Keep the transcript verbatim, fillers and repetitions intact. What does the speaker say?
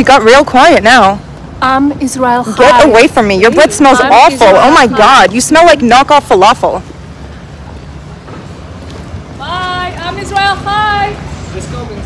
She got real quiet now. I'm Israel Chai. Get away from me. Your breath smells I'm awful. Israel oh my Chai. God. You smell like knockoff falafel. Bye. I'm Israel Chai. Let's go.